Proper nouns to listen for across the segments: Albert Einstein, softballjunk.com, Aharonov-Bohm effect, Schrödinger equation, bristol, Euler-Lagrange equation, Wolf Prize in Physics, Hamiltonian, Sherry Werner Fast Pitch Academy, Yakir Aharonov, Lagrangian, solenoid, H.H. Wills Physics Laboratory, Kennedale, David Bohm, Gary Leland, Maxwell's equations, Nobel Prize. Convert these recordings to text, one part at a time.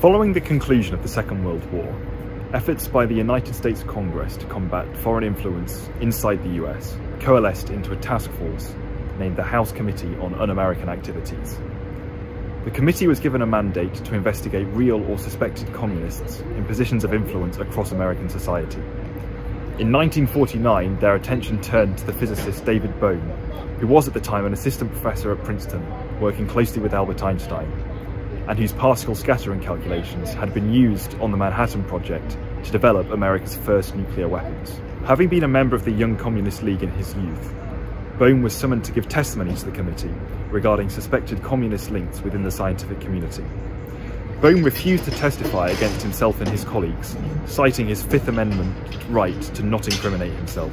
Following the conclusion of the Second World War, efforts by the United States Congress to combat foreign influence inside the US coalesced into a task force named the House Committee on Un-American Activities. The committee was given a mandate to investigate real or suspected communists in positions of influence across American society. In 1949, their attention turned to the physicist David Bohm, who was at the time an assistant professor at Princeton, working closely with Albert Einstein, and whose particle scattering calculations had been used on the Manhattan Project to develop America's first nuclear weapons. Having been a member of the Young Communist League in his youth, Bohm was summoned to give testimony to the committee regarding suspected communist links within the scientific community. Bohm refused to testify against himself and his colleagues, citing his Fifth Amendment right to not incriminate himself.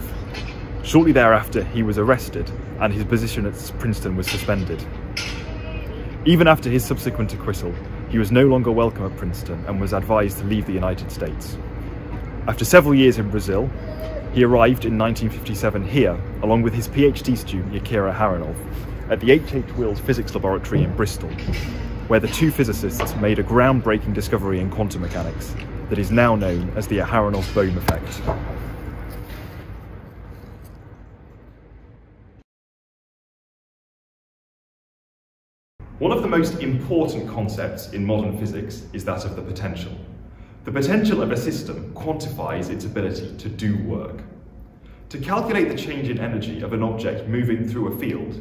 Shortly thereafter, he was arrested and his position at Princeton was suspended. Even after his subsequent acquittal, he was no longer welcome at Princeton and was advised to leave the United States. After several years in Brazil, he arrived in 1957 here, along with his PhD student Yakir Aharonov, at the H.H. Wills Physics Laboratory in Bristol, where the two physicists made a groundbreaking discovery in quantum mechanics that is now known as the Aharonov-Bohm effect. One of the most important concepts in modern physics is that of the potential. The potential of a system quantifies its ability to do work. To calculate the change in energy of an object moving through a field,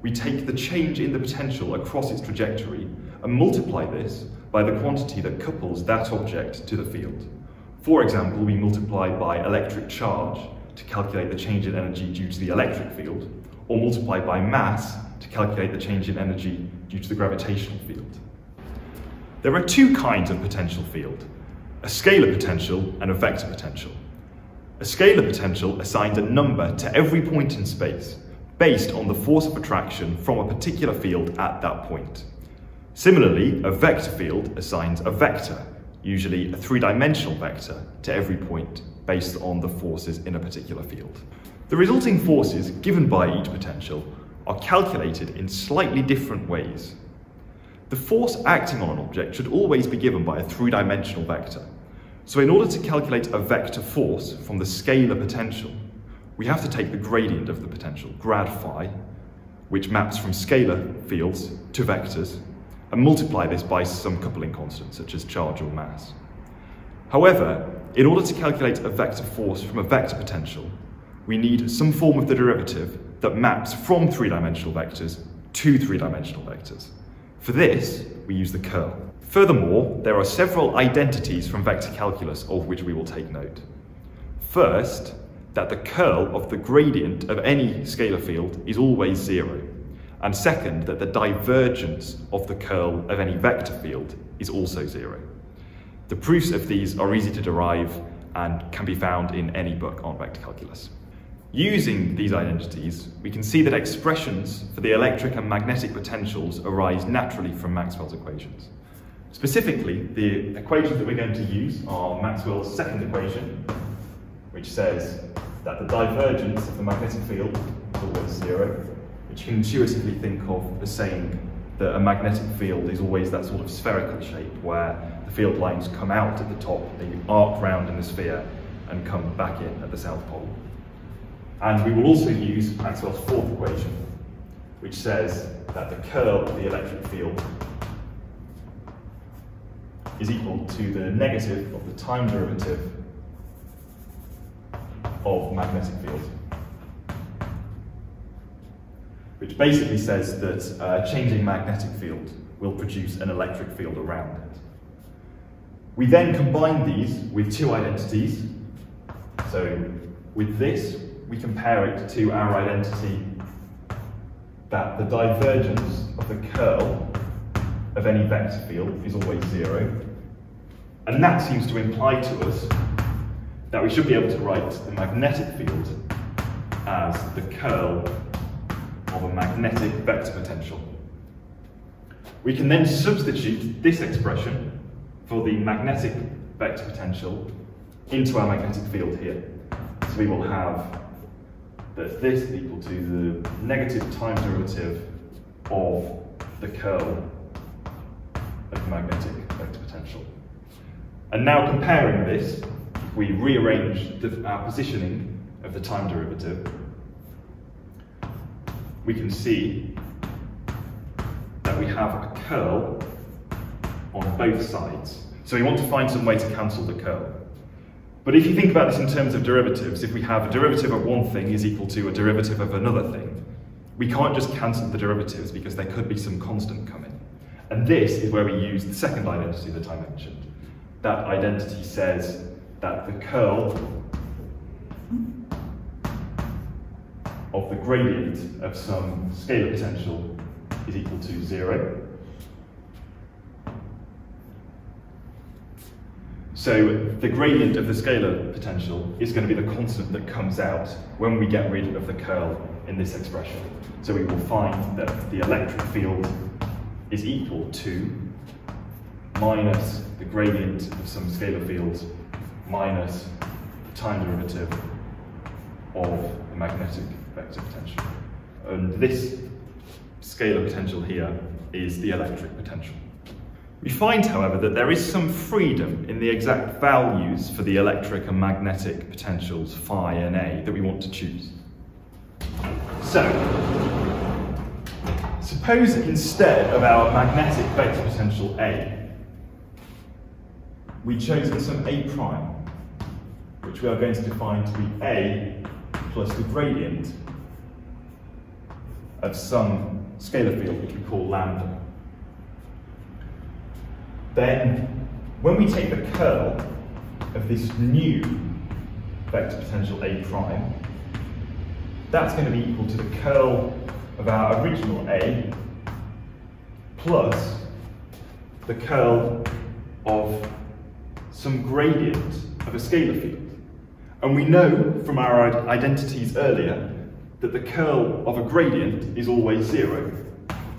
we take the change in the potential across its trajectory and multiply this by the quantity that couples that object to the field. For example, we multiply by electric charge to calculate the change in energy due to the electric field, or multiply by mass to calculate the change in energy due to the gravitational field. There are two kinds of potential field: a scalar potential and a vector potential. A scalar potential assigns a number to every point in space based on the force of attraction from a particular field at that point. Similarly, a vector field assigns a vector, usually a three-dimensional vector, to every point based on the forces in a particular field. The resulting forces given by each potential are calculated in slightly different ways. The force acting on an object should always be given by a three-dimensional vector. So in order to calculate a vector force from the scalar potential, we have to take the gradient of the potential, grad phi, which maps from scalar fields to vectors, and multiply this by some coupling constant, such as charge or mass. However, in order to calculate a vector force from a vector potential, we need some form of the derivative that maps from three-dimensional vectors to three-dimensional vectors. For this, we use the curl. Furthermore, there are several identities from vector calculus of which we will take note. First, that the curl of the gradient of any scalar field is always zero. And second, that the divergence of the curl of any vector field is also zero. The proofs of these are easy to derive and can be found in any book on vector calculus. Using these identities, we can see that expressions for the electric and magnetic potentials arise naturally from Maxwell's equations. Specifically, the equations that we're going to use are Maxwell's second equation, which says that the divergence of the magnetic field is always zero, which you can intuitively think of as saying that a magnetic field is always that sort of spherical shape where the field lines come out at the top, they arc round in the sphere and come back in at the south pole. And we will also use Maxwell's fourth equation, which says that the curl of the electric field is equal to the negative of the time derivative of magnetic field, which basically says that changing magnetic field will produce an electric field around it. We then combine these with two identities. So with this, we compare it to our identity that the divergence of the curl of any vector field is always zero. And that seems to imply to us that we should be able to write the magnetic field as the curl of a magnetic vector potential. We can then substitute this expression for the magnetic vector potential into our magnetic field here. So we will have that this is equal to the negative time derivative of the curl of the magnetic vector potential. And now comparing this, if we rearrange our positioning of the time derivative, we can see that we have a curl on both sides. So we want to find some way to cancel the curl. But if you think about this in terms of derivatives, if we have a derivative of one thing is equal to a derivative of another thing, we can't just cancel the derivatives because there could be some constant coming. And this is where we use the second identity that I mentioned. That identity says that the curl of the gradient of some scalar potential is equal to 0. So the gradient of the scalar potential is going to be the constant that comes out when we get rid of the curl in this expression. So we will find that the electric field is equal to minus the gradient of some scalar field minus the time derivative of the magnetic vector potential. And this scalar potential here is the electric potential. We find, however, that there is some freedom in the exact values for the electric and magnetic potentials phi and A that we want to choose. So, suppose instead of our magnetic vector potential A, we'd chosen some A prime, which we are going to define to be A plus the gradient of some scalar field, which we call lambda. Then, when we take the curl of this new vector potential A prime, that's going to be equal to the curl of our original A plus the curl of some gradient of a scalar field. And we know from our identities earlier that the curl of a gradient is always 0.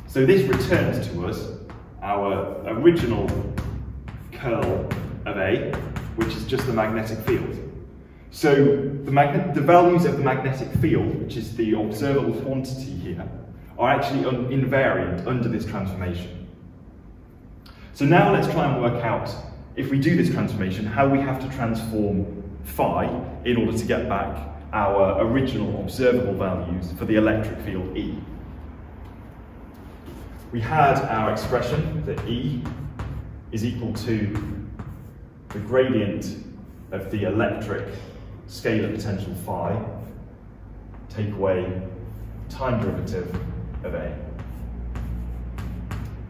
So this returns to us our original curl of A, which is just the magnetic field. So the values of the magnetic field, which is the observable quantity here, are actually invariant under this transformation. So now let's try and work out, if we do this transformation, how we have to transform phi in order to get back our original observable values for the electric field E. We had our expression that E is equal to the gradient of the electric scalar potential phi, take away time derivative of A.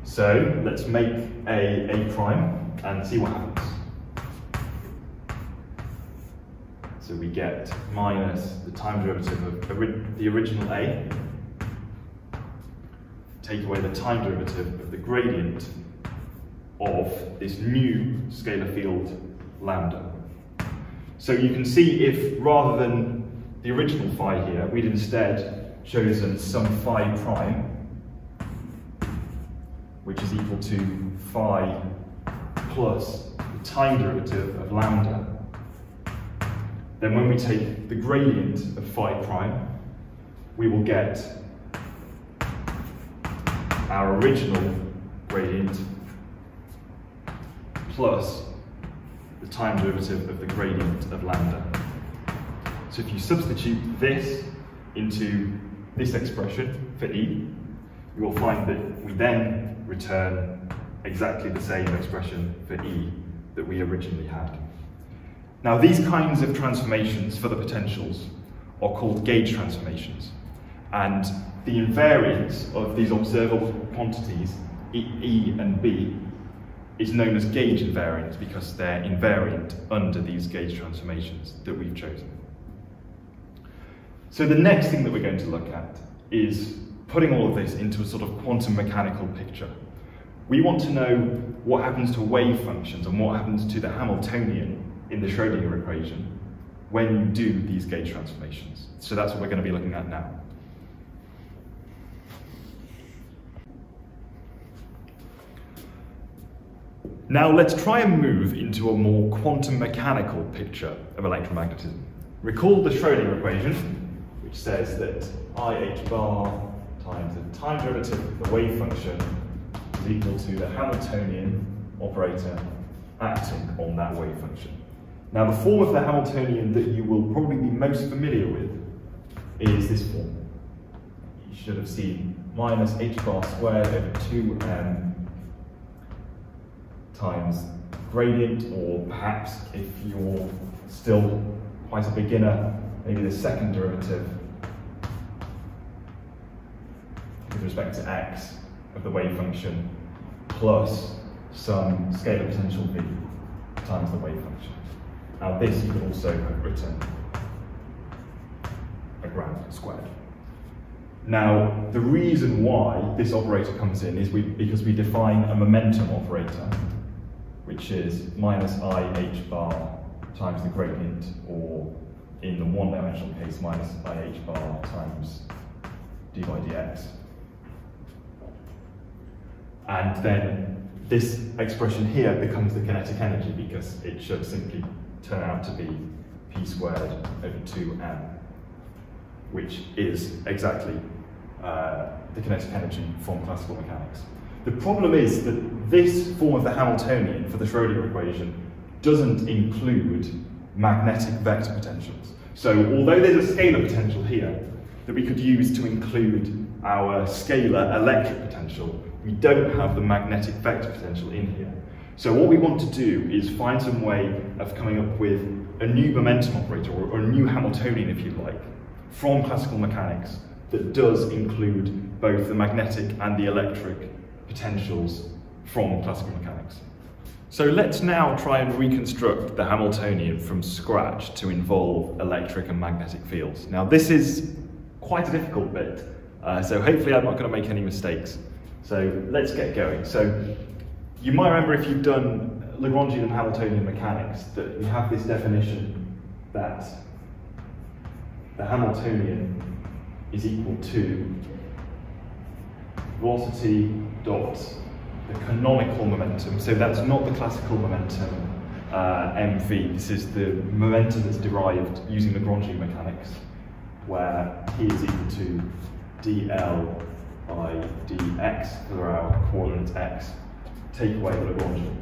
So let's make A prime and see what happens. So we get minus the time derivative of the original A, take away the time derivative of the gradient of this new scalar field, lambda. So you can see if, rather than the original phi here, we'd instead chosen some phi prime, which is equal to phi plus the time derivative of lambda. Then when we take the gradient of phi prime, we will get our original gradient plus the time derivative of the gradient of lambda. So if you substitute this into this expression for E, you will find that we then return exactly the same expression for E that we originally had. Now these kinds of transformations for the potentials are called gauge transformations, and the invariance of these observable quantities, E and B, is known as gauge invariance because they're invariant under these gauge transformations that we've chosen. So the next thing that we're going to look at is putting all of this into a sort of quantum mechanical picture. We want to know what happens to wave functions and what happens to the Hamiltonian in the Schrödinger equation when you do these gauge transformations. So that's what we're going to be looking at now. Now let's try and move into a more quantum mechanical picture of electromagnetism. Recall the Schrödinger equation, which says that IH bar times the time derivative of the wave function is equal to the Hamiltonian operator acting on that wave function. Now the form of the Hamiltonian that you will probably be most familiar with is this form. You should have seen minus h bar squared over 2m times gradient, or perhaps if you're still quite a beginner, maybe the second derivative with respect to x of the wave function plus some scalar potential v times the wave function. Now this you could also have written Lagrangian squared. Now the reason why this operator comes in is because we define a momentum operator, which is minus ih bar times the gradient, or in the one-dimensional case, minus ih bar times d by dx. And then this expression here becomes the kinetic energy, because it should simply turn out to be p squared over 2m, which is exactly the kinetic energy from classical mechanics. The problem is that this form of the Hamiltonian for the Schrödinger equation doesn't include magnetic vector potentials. So although there's a scalar potential here that we could use to include our scalar electric potential, we don't have the magnetic vector potential in here. So what we want to do is find some way of coming up with a new momentum operator, or a new Hamiltonian if you like, from classical mechanics that does include both the magnetic and the electric potentials from classical mechanics. So let's now try and reconstruct the Hamiltonian from scratch to involve electric and magnetic fields. Now this is quite a difficult bit, so hopefully I'm not going to make any mistakes. So let's get going. So you might remember, if you've done Lagrangian and Hamiltonian mechanics, that you have this definition that the Hamiltonian is equal to velocity dot the canonical momentum. So that's not the classical momentum mv, this is the momentum that's derived using Lagrangian mechanics, where p is equal to dl by dx for our coordinate x, take away the Lagrangian.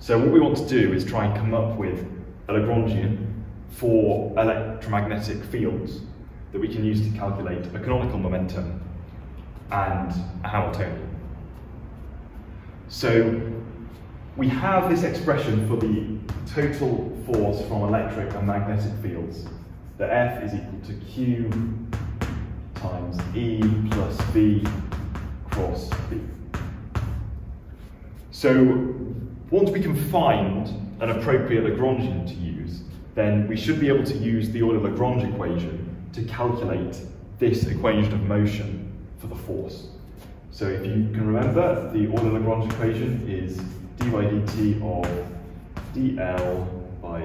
So what we want to do is try and come up with a Lagrangian for electromagnetic fields that we can use to calculate a canonical momentum and a Hamiltonian. So we have this expression for the total force from electric and magnetic fields, that F is equal to Q times E plus V cross B. So once we can find an appropriate Lagrangian to use, then we should be able to use the Euler-Lagrange equation to calculate this equation of motion for the force. So if you can remember, the Euler-Lagrange equation is d by dt of dl by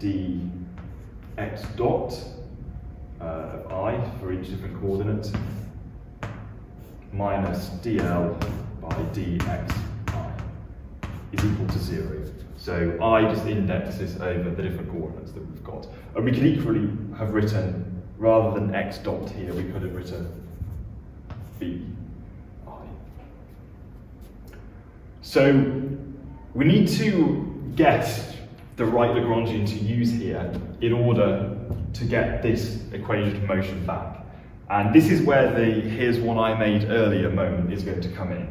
dx dot of I for each different coordinate minus dl by dx I is equal to 0. So I just indexes over the different coordinates that we've got. And we could equally have written, rather than x dot here, we could have written v I. So we need to get the right Lagrangian to use here in order to get this equation of motion back. And this is where the "here's one I made earlier" moment is going to come in.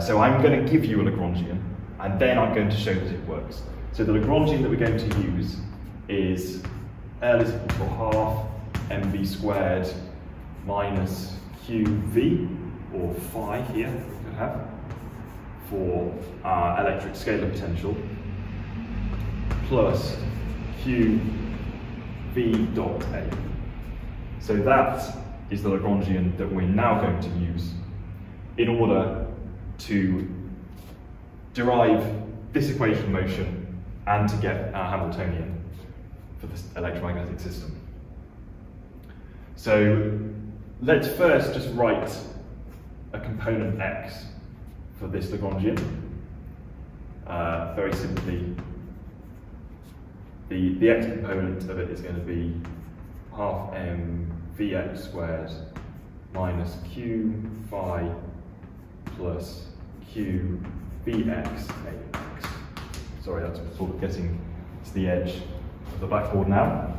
So I'm going to give you a Lagrangian, and then I'm going to show that it works. So the Lagrangian that we're going to use is L is equal to half mv squared minus qv, or phi here, we could have, for our electric scalar potential, plus qv dot a. So that is the Lagrangian that we're now going to use in order to derive this equation of motion and to get our Hamiltonian for this electromagnetic system. So let's first just write a component x for this Lagrangian. Very simply, the x component of it is going to be half m vx squared minus q phi plus q Vx, Ax. Sorry, that's sort of getting to the edge of the blackboard now.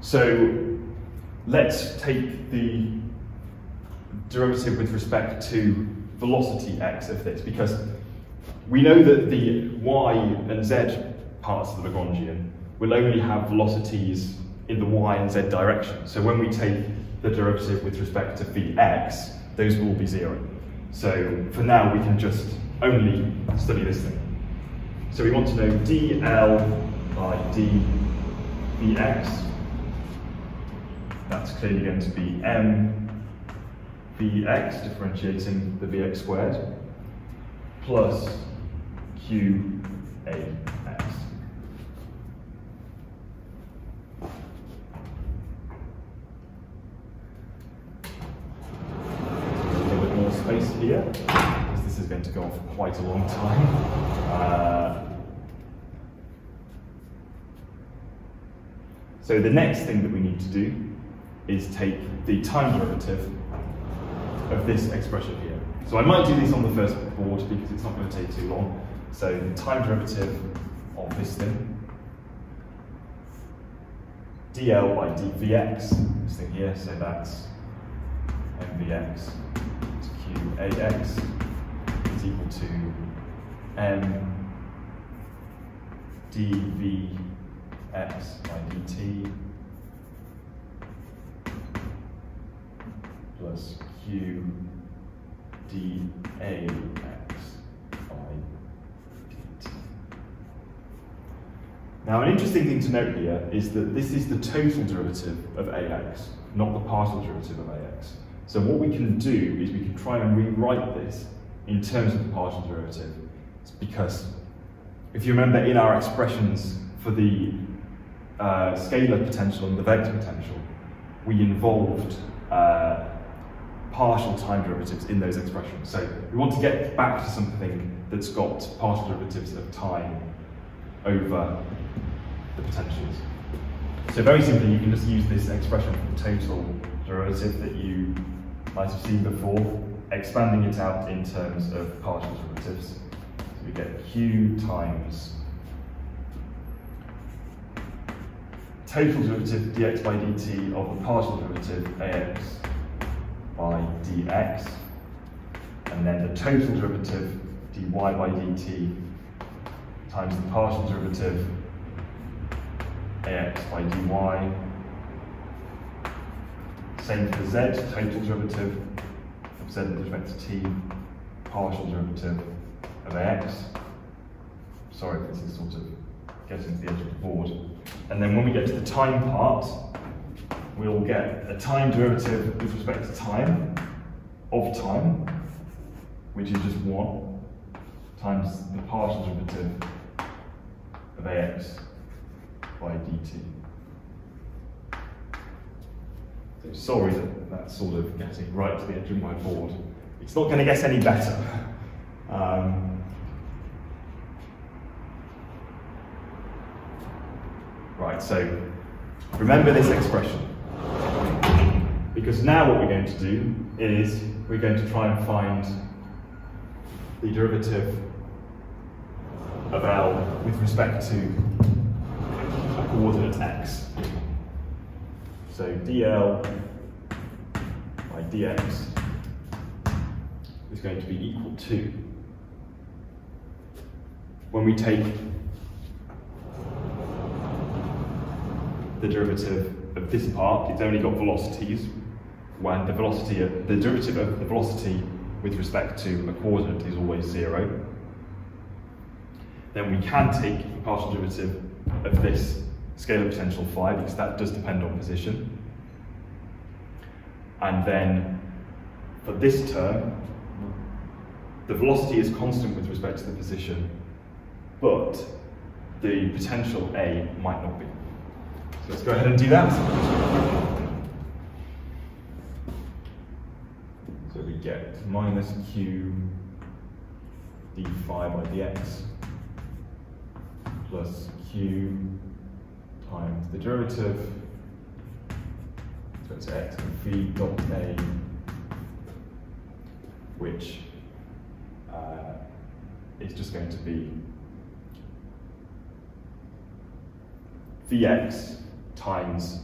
So let's take the derivative with respect to velocity x of this, because we know that the y and z parts of the Lagrangian will only have velocities in the y and z direction. So when we take the derivative with respect to Vx, those will be zero. So for now, we can just only study this thing. So we want to know dl by dVx. That's clearly going to be mVx, differentiating the Vx squared, plus Qax. A little bit more space here, because this is going to go on for quite a long time. So the next thing that we need to do is take the time derivative of this expression here. So I might do this on the first board because it's not going to take too long. So the time derivative of this thing, dl by dvx, this thing here, so that's mvx to qax is equal to m dvx by dt plus q dax by dt. Now, an interesting thing to note here is that this is the total derivative of ax, not the partial derivative of ax. So what we can do is we can try and rewrite this in terms of the partial derivative. It's because if you remember in our expressions for the scalar potential and the vector potential, we involved partial time derivatives in those expressions. So we want to get back to something that's got partial derivatives of time over the potentials. So very simply, you can just use this expression for the total derivative that you might have seen before, expanding it out in terms of partial derivatives. So we get q times total derivative dx by dt of the partial derivative ax by dx, and then the total derivative dy by dt times the partial derivative ax by dy. Same for z, total derivative of z with respect to t, partial derivative of ax. Sorry, this is sort of getting to the edge of the board. And then when we get to the time part, we'll get a time derivative with respect to time, of time, which is just 1, times the partial derivative of ax by dt. So sorry that that's sort of getting right to the edge of my board. It's not going to get any better. Right, so remember this expression, because now what we're going to do is we're going to try and find the derivative of L with respect to a coordinate x. So dl by dx is going to be equal to, when we take the derivative of this part, it's only got velocities, when the velocity, the derivative of the velocity with respect to a coordinate is always 0. Then we can take the partial derivative of this scalar potential phi, because that does depend on position. And then for this term, the velocity is constant with respect to the position, but the potential A might not be. Let's go ahead and do that. So we get minus q d phi by dx plus q times the derivative, so it's x and v dot a, which it's just going to be Vx times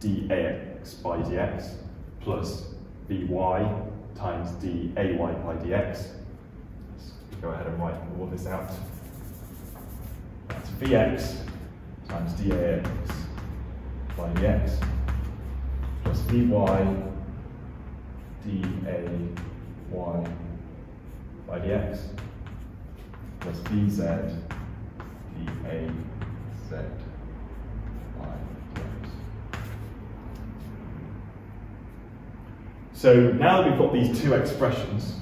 dAx by dx plus Vy times dAy by dx. Let's go ahead and write all this out. That's Vx times dAx by dx plus Vy dAy by dx plus Vz dAz by dx. So now that we've got these two expressions,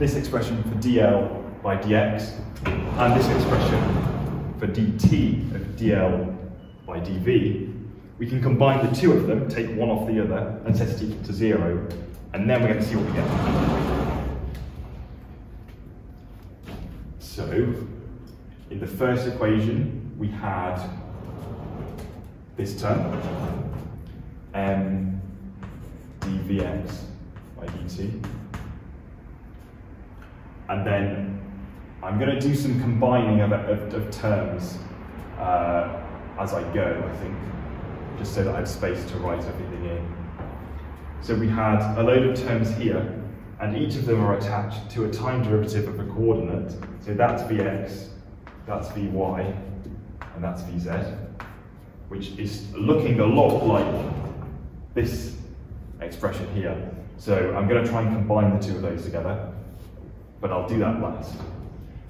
this expression for dl by dx and this expression for dt of dl by dv, we can combine the two of them, take one off the other, and set it equal to 0, and then we're going to see what we get. So, in the first equation, we had this term, m dvx by dt. And then I'm going to do some combining of terms as I go, I think, just so that I have space to write everything in. So we had a load of terms here, and each of them are attached to a time derivative of a coordinate. So that's Vx, that's Vy, and that's Vz, which is looking a lot like this expression here. So I'm going to try and combine the two of those together, but I'll do that last.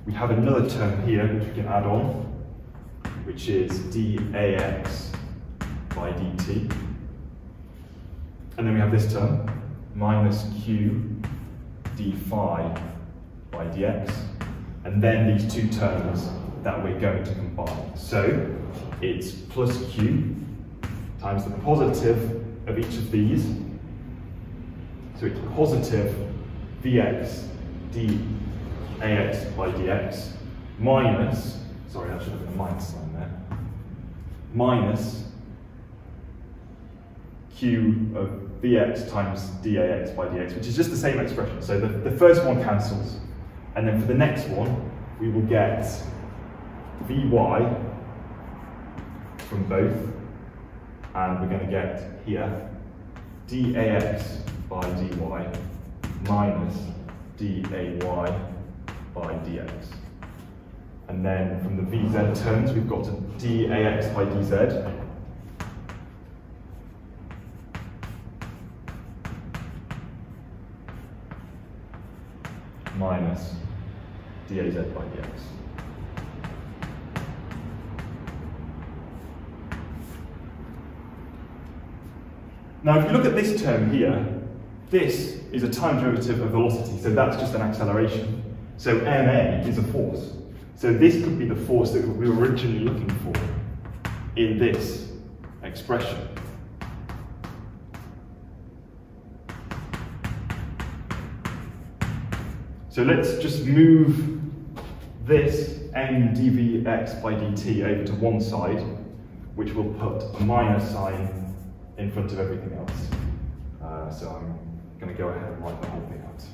We have another term here which we can add on, which is dAx by dt. And then we have this term, minus q d phi by dx. And then these two terms that we're going to combine. So it's plus q times the positive of each of these. So it's positive vx dAx by dx minus, sorry, I should have put a minus sign there, minus q of vx times dAx by dx, which is just the same expression. So the first one cancels. And then for the next one, we will get Vy from both. And we're going to get here dAx by dy minus dAy by dx. And then from the Vz terms, we've got dAx by dz. Minus dAz by dx. Now if you look at this term here, this is a time derivative of velocity, so that's just an acceleration. So ma is a force. So this could be the force that we were originally looking for in this expression. So let's just move this m dvx by dt over to one side, which will put a minus sign in front of everything else. So I'm going to go ahead and write the whole thing out.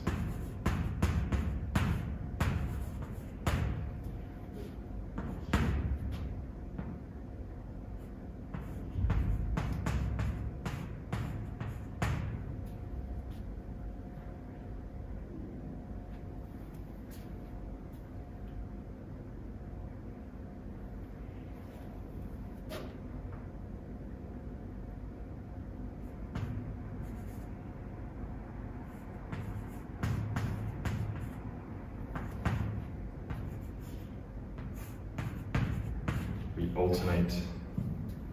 Alternate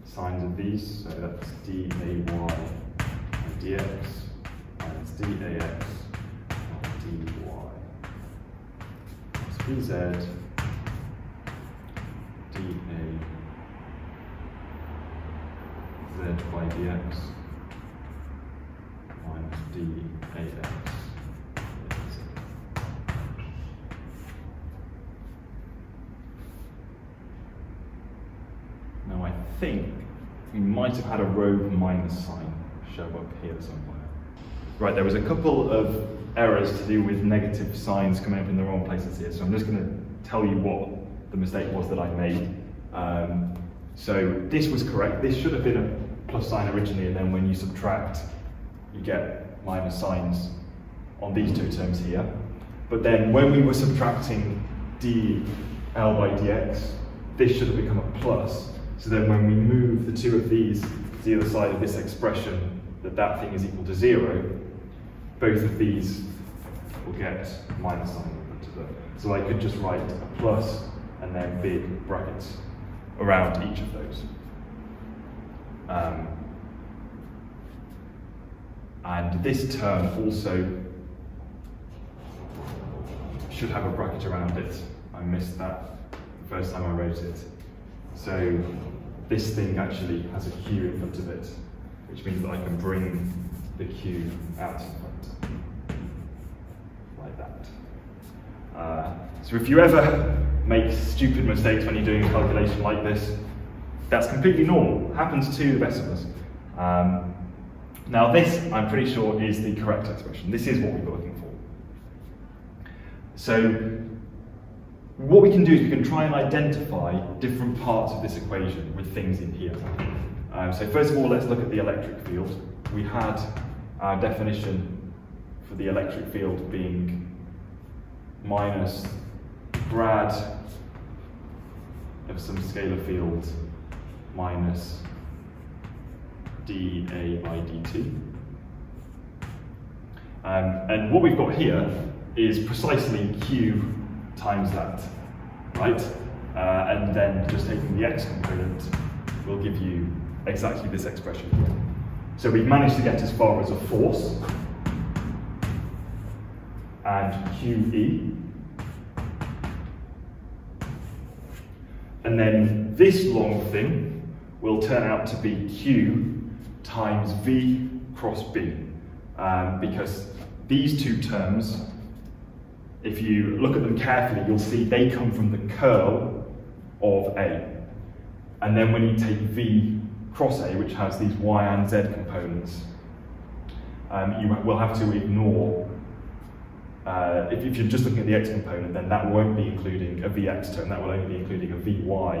signs of these, so that's dAy and dx, minus dAx and dy, plus Vz, dAz by dx, minus dAx. I think we might have had a rogue minus sign show up here somewhere. Right, there was a couple of errors to do with negative signs coming up in the wrong places here. So I'm just going to tell you what the mistake was that I made. So this was correct. This should have been a plus sign originally, and then when you subtract, you get minus signs on these two terms here. But then when we were subtracting dl by dx, this should have become a plus. So then when we move the two of these to the other side of this expression, that thing is equal to 0, both of these will get minus sign. So I could just write a plus and then big brackets around each of those. And this term also should have a bracket around it. I missed that the first time I wrote it. So this thing actually has a q in front of it, which means that I can bring the q out in front, like that. So if you ever make stupid mistakes when you're doing a calculation like this, that's completely normal. It happens to the best of us. Now this, I'm pretty sure, is the correct expression. This is what we were looking for. So what we can do is we can try and identify different parts of this equation with things in here. So first of all, let's look at the electric field. We had our definition for the electric field being minus grad of some scalar field minus dA by dt. And what we've got here is precisely q times that, right? And then just taking the x component will give you exactly this expression here. So we've managed to get as far as a force and QE. And then this long thing will turn out to be Q times V cross B, because these two terms, if you look at them carefully, you'll see they come from the curl of A. And then when you take V cross A, which has these Y and Z components, you will have to ignore, if you're just looking at the X component, then that won't be including a VX term, that will only be including a VY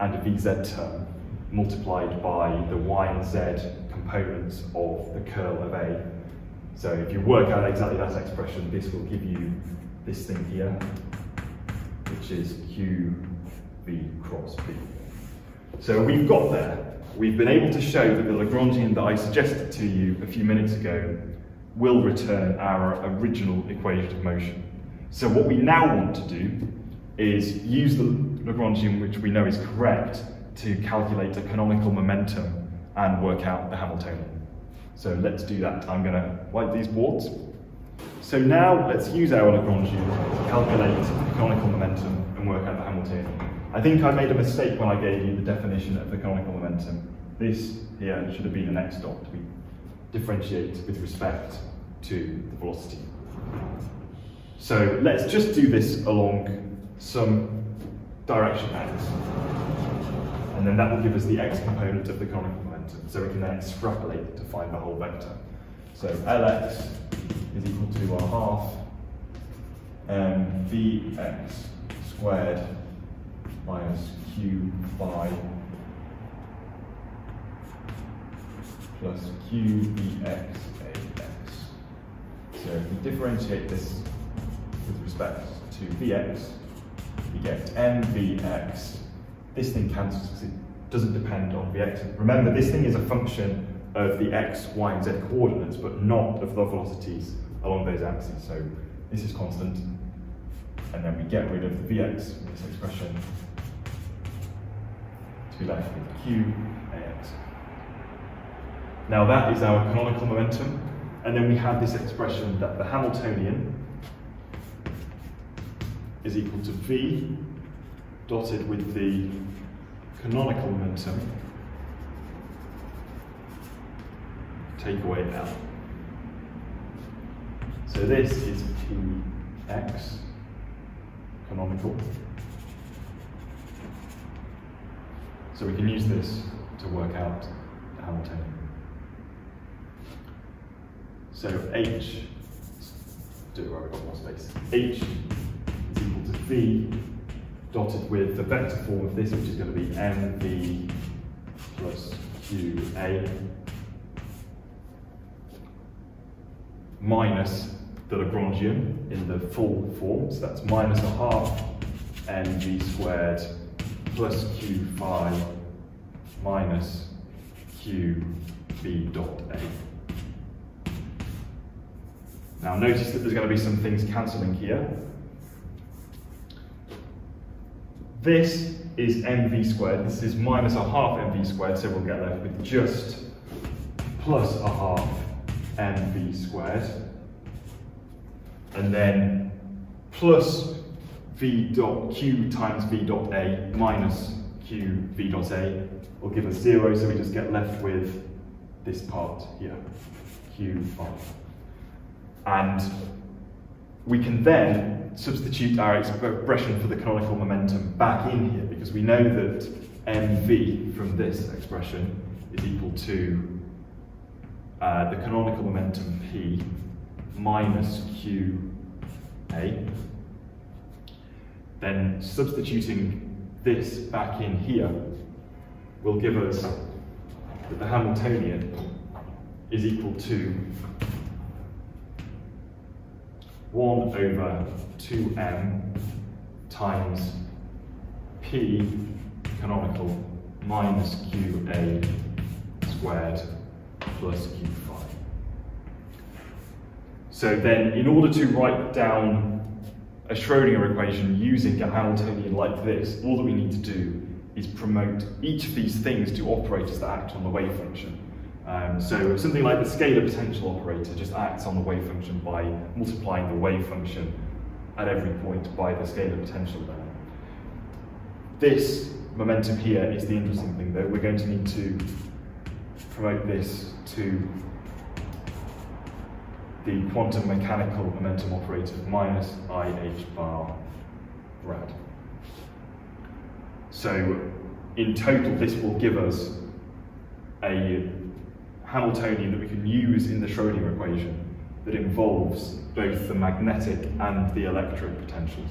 and a VZ term multiplied by the Y and Z components of the curl of A. So if you work out exactly that expression, this will give you this thing here, which is QV cross B. So we've got there. We've been able to show that the Lagrangian that I suggested to you a few minutes ago will return our original equation of motion. So what we now want to do is use the Lagrangian, which we know is correct, to calculate a canonical momentum and work out the Hamiltonian. So let's do that. I'm going to wipe these boards. So now let's use our Lagrangian to calculate the canonical momentum and work out the Hamiltonian. I think I made a mistake when I gave you the definition of the canonical momentum. This here should have been an x dot. We differentiate with respect to the velocity. So let's just do this along some direction x, and then that will give us the x component of the canonical momentum. So we can then extrapolate to find the whole vector. So Lx is equal to 1/2 Vx squared minus q phi plus q bx ax. So if we differentiate this with respect to vx, we get mvx. This thing cancels because it doesn't depend on vx. Remember, this thing is a function of the x, y, and z coordinates, but not of the velocities along those axes. So this is constant. And then we get rid of the vx in this expression, to be left with q ax. Now that is our canonical momentum, and then we have this expression that the Hamiltonian is equal to v dotted with the canonical momentum, take away L. So this is px, canonical. So we can use this to work out the Hamiltonian. So H do it where we've got more space. H is equal to v dotted with the vector form of this, which is going to be mv plus qa minus the Lagrangian in the full form, so that's minus a half mv squared plus q phi minus q v dot a. Now notice that there's going to be some things cancelling here. This is mv squared, this is minus a half mv squared, so we'll get left with just plus a half mv squared, and then plus v dot q times v dot a minus q v dot a will give us 0, so we just get left with this part here, q phi. And we can then substitute our expression for the canonical momentum back in here, because we know that mv from this expression is equal to the canonical momentum p minus qa. Then substituting this back in here will give us that the Hamiltonian is equal to 1 over 2m times p canonical minus qa squared plus q phi. So then, in order to write down a Schrödinger equation using a Hamiltonian like this, all that we need to do is promote each of these things to operators that act on the wave function. So something like the scalar potential operator just acts on the wave function by multiplying the wave function at every point by the scalar potential there. This momentum here is the interesting thing, though. We're going to need to promote this to the quantum mechanical momentum operator minus IH bar rad. So in total, this will give us a Hamiltonian that we can use in the Schrödinger equation that involves both the magnetic and the electric potentials.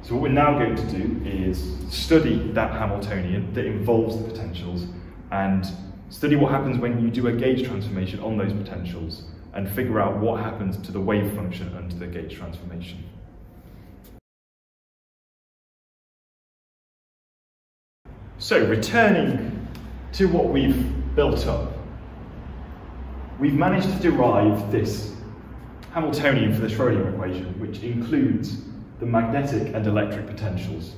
So what we're now going to do is study that Hamiltonian that involves the potentials and study what happens when you do a gauge transformation on those potentials and figure out what happens to the wave function under the gauge transformation. So returning to what we've built up, we've managed to derive this Hamiltonian for the Schrödinger equation, which includes the magnetic and electric potentials.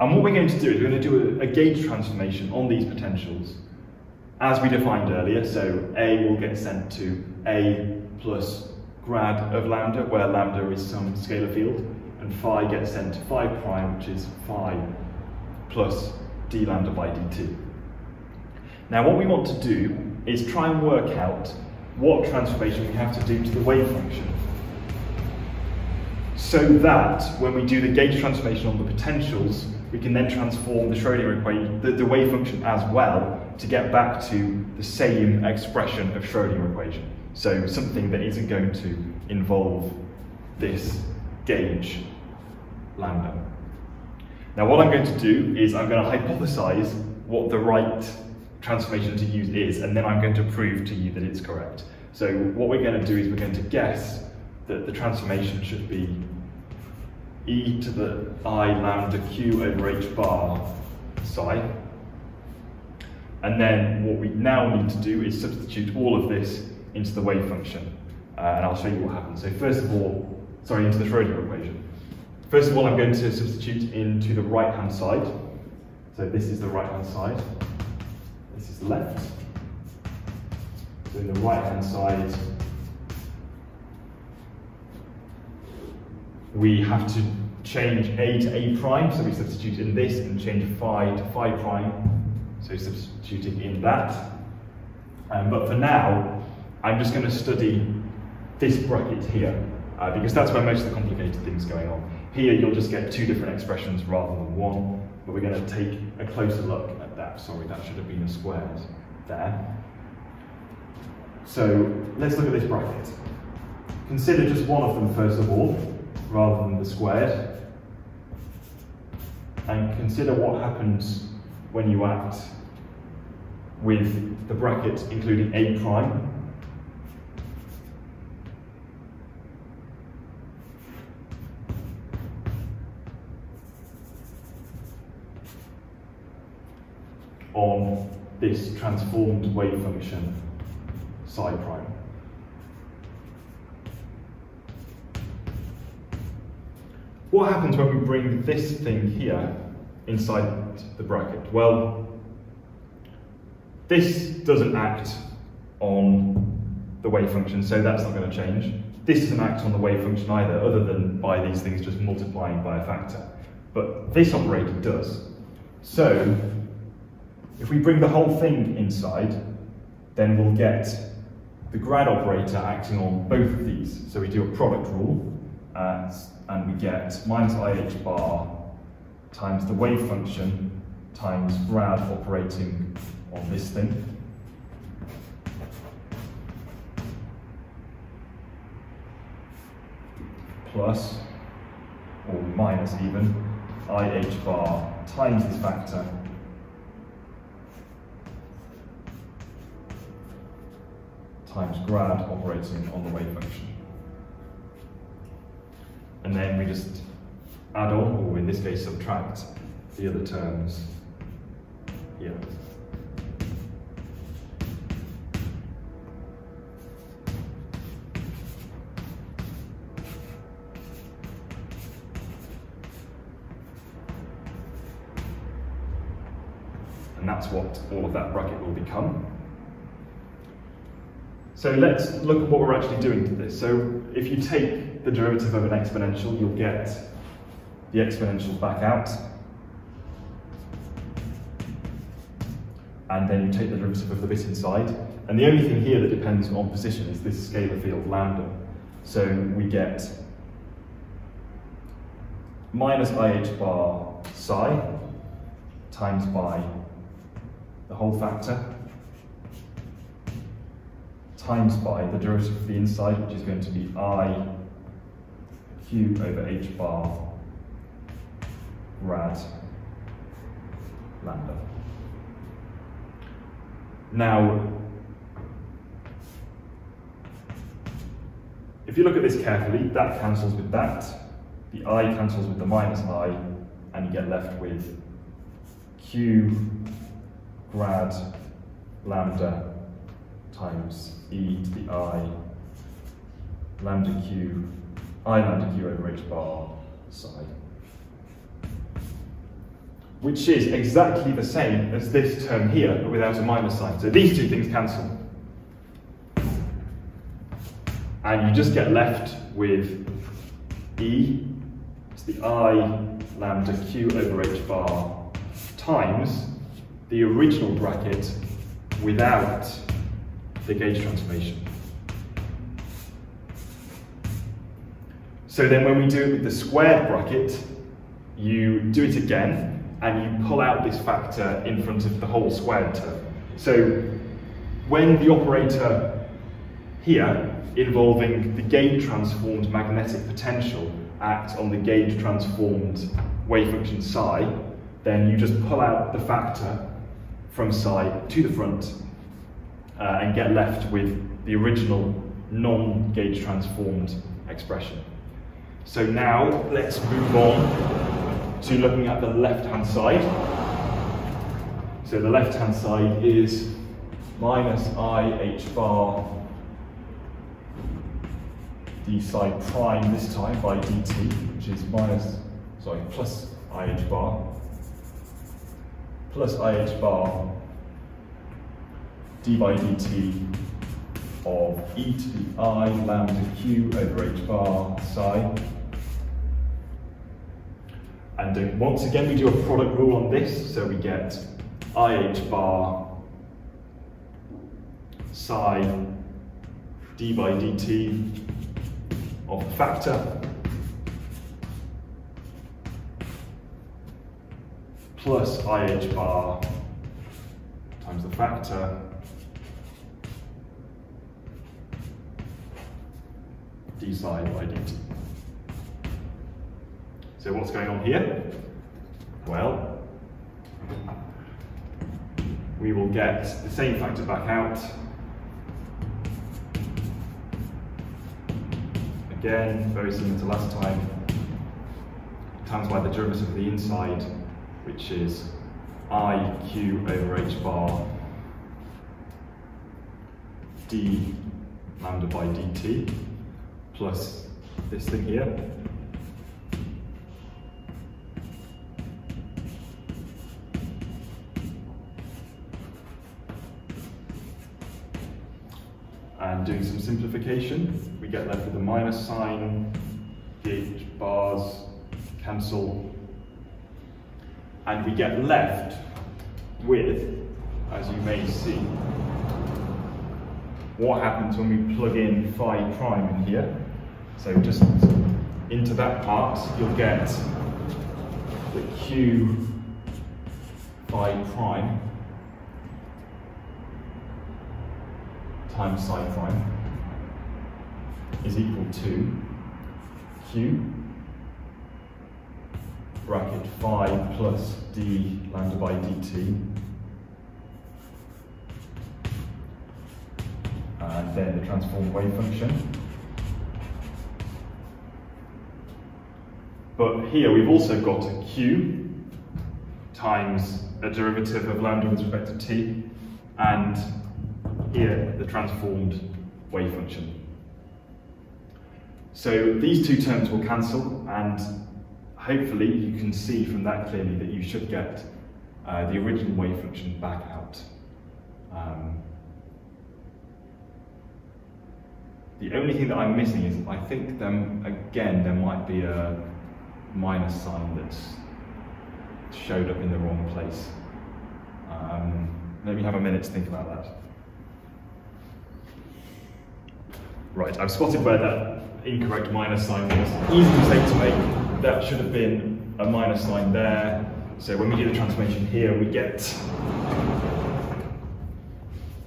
And what we're going to do is we're going to do a gauge transformation on these potentials as we defined earlier. So A will get sent to A plus grad of lambda, where lambda is some scalar field, and phi gets sent to phi prime, which is phi plus d lambda by dt. Now what we want to do is try and work out what transformation we have to do to the wave function, so that when we do the gauge transformation on the potentials, we can then transform the Schrödinger equation, the wave function as well, to get back to the same expression of Schrödinger equation. So something that isn't going to involve this gauge lambda. Now what I'm going to do is I'm going to hypothesize what the right transformation to use is, and then I'm going to prove to you that it's correct. So what we're going to do is we're going to guess that the transformation should be e to the I lambda q over h bar psi. And then what we now need to do is substitute all of this into the wave function. And I'll show you what happens. So first of all, sorry, into the Schrödinger equation. First of all, I'm going to substitute into the right-hand side. So this is the right-hand side. This is left. So in the right-hand side, we have to change A to A prime. So we substitute in this and change phi to phi prime. So substituting in that. But for now, I'm just going to study this bracket here, because that's where most of the complicated things going on. Here, you'll just get two different expressions rather than one. But we're going to take a closer look at that. Sorry, that should have been a square there. So let's look at this bracket. Consider just one of them first of all, rather than the squared, and consider what happens when you act with the brackets including A prime. On this transformed wave function psi prime. What happens when we bring this thing here inside the bracket? Well, this doesn't act on the wave function, so that's not going to change. This doesn't act on the wave function either, other than by these things just multiplying by a factor. But this operator does. So, if we bring the whole thing inside, then we'll get the grad operator acting on both of these. So we do a product rule, and we get minus IH bar times the wave function times grad operating on this thing. Plus, or minus even, IH bar times this factor times grad operating on the wave function. And then we just add on, or in this case subtract, the other terms here. And that's what all of that bracket will become. So let's look at what we're actually doing to this. So if you take the derivative of an exponential, you'll get the exponential back out. And then you take the derivative of the bit inside. And the only thing here that depends on position is this scalar field lambda. So we get minus IH bar psi times by the whole factor, times by the derivative of the inside, which is going to be I q over h bar grad lambda. Now, if you look at this carefully, that cancels with that, the I cancels with the minus I, and you get left with q grad lambda times e to the I lambda q, I lambda q over h bar psi, which is exactly the same as this term here, but without a minus sign. So these two things cancel. And you just get left with e to the I lambda q over h bar times the original bracket without the gauge transformation. So then when we do it with the squared bracket, you do it again and you pull out this factor in front of the whole squared term. So when the operator here involving the gauge transformed magnetic potential acts on the gauge transformed wave function psi, then you just pull out the factor from psi to the front, and get left with the original non-gauge transformed expression. So now let's move on to looking at the left-hand side. So the left-hand side is minus IH bar d psi prime this time by dt, which is plus IH bar d by dt of e to the I lambda q over h bar psi. And then once again we do a product rule on this, so we get IH bar psi d by dt of the factor plus IH bar times the factor d psi by dt. So what's going on here? Well, we will get the same factor back out. Again, very similar to last time, times by the derivative of the inside, which is I q over h bar d lambda by dt, plus this thing here, and doing some simplification, we get left with a minus sign, the h bars cancel, and we get left with, as you may see, what happens when we plug in phi prime in here. So just into that part, you'll get the q phi prime times psi prime is equal to q bracket phi plus d lambda by dt, and then the transform wave function. But here we've also got a q times a derivative of lambda with respect to t, and here the transformed wave function. So these two terms will cancel, and hopefully you can see from that clearly that you should get the original wave function back out. The only thing that I'm missing is I think again there might be a minus sign that's showed up in the wrong place. Let me have a minute to think about that. Right, I've spotted where that incorrect minus sign was. Easy mistake to make. That should have been a minus sign there. So when we do the transformation here, we get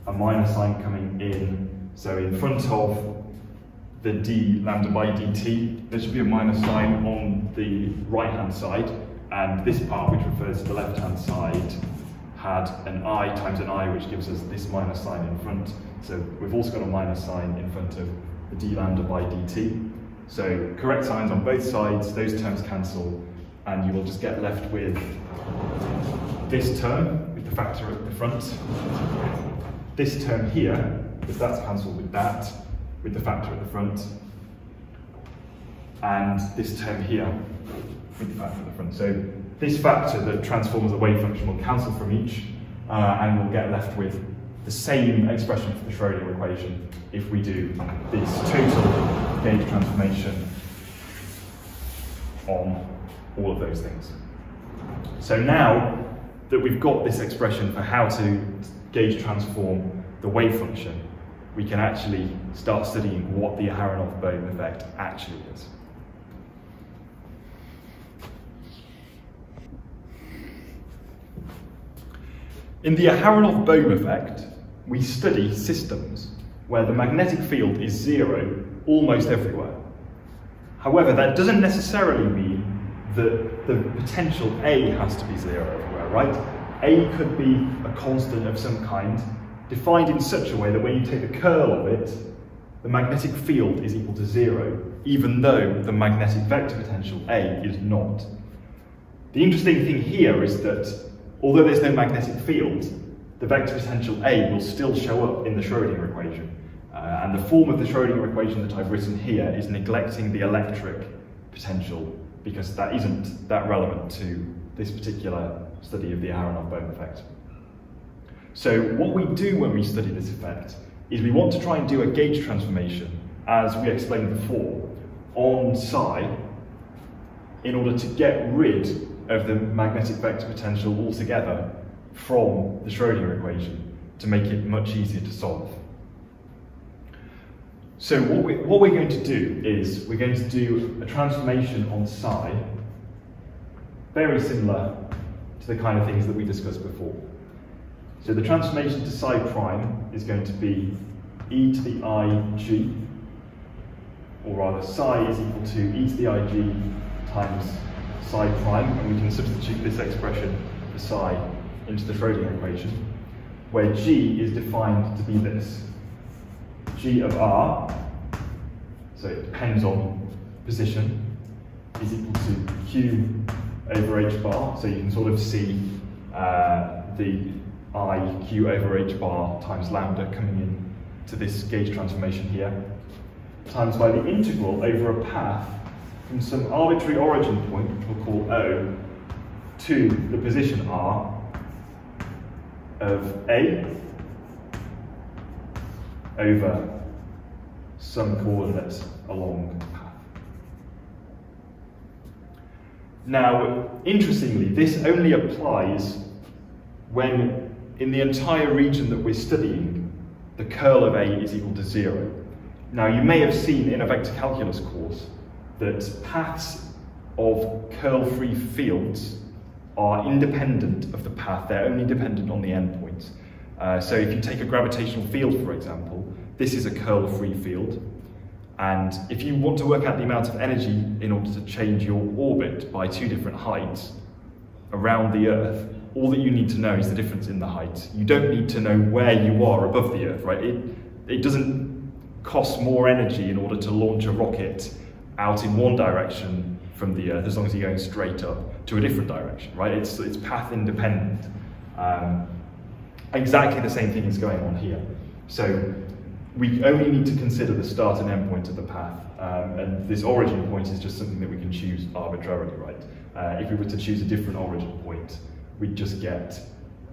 a minus sign coming in. So in front of the d lambda by dt, there should be a minus sign on the right hand side, and this part, which refers to the left hand side, had an I times an I, which gives us this minus sign in front. So we've also got a minus sign in front of the d lambda by dt. So correct signs on both sides, those terms cancel, and you will just get left with this term with the factor at the front, this term here, because that's cancelled with that, with the factor at the front, and this term here with the factor at the front. So this factor that transforms the wave function will cancel from each, and we'll get left with the same expression for the Schrödinger equation if we do this total gauge transformation on all of those things. So now that we've got this expression for how to gauge transform the wave function, we can actually start studying what the Aharonov-Bohm effect actually is. In the Aharonov-Bohm effect, we study systems where the magnetic field is zero almost everywhere. However, that doesn't necessarily mean that the potential A has to be zero everywhere, right? A could be a constant of some kind, defined in such a way that when you take the curl of it, the magnetic field is equal to zero, even though the magnetic vector potential A is not. The interesting thing here is that although there's no magnetic field, the vector potential A will still show up in the Schrödinger equation. And the form of the Schrödinger equation that I've written here is neglecting the electric potential, because that isn't that relevant to this particular study of the Aharonov-Bohm effect. So what we do when we study this effect is we want to try and do a gauge transformation, as we explained before, on psi, in order to get rid of the magnetic vector potential altogether from the Schrödinger equation, to make it much easier to solve. So what we're going to do is we're going to do a transformation on psi, very similar to the kind of things that we discussed before. So the transformation to psi prime is going to be e to the I g, or rather psi is equal to e to the ig times psi prime, and we can substitute this expression for psi into the Schrödinger equation, where g is defined to be this. G of r, so it depends on position, is equal to q over h bar, so you can sort of see the I q over h bar times lambda coming in to this gauge transformation here, times by the integral over a path from some arbitrary origin point, which we'll call O, to the position r of A over some coordinates along the path. Now, interestingly, this only applies when, in the entire region that we're studying, the curl of A is equal to 0. Now, you may have seen in a vector calculus course that paths of curl-free fields are independent of the path, they're only dependent on the endpoints. So if you take a gravitational field, for example, this is a curl-free field, and if you want to work out the amount of energy in order to change your orbit by two different heights around the Earth, all that you need to know is the difference in the heights. You don't need to know where you are above the Earth, right? It doesn't cost more energy in order to launch a rocket out in one direction from the Earth, as long as you're going straight up, to a different direction, right? It's path independent. Exactly the same thing is going on here. So we only need to consider the start and end point of the path, and this origin point is just something that we can choose arbitrarily, right? If we were to choose a different origin point, we'd just get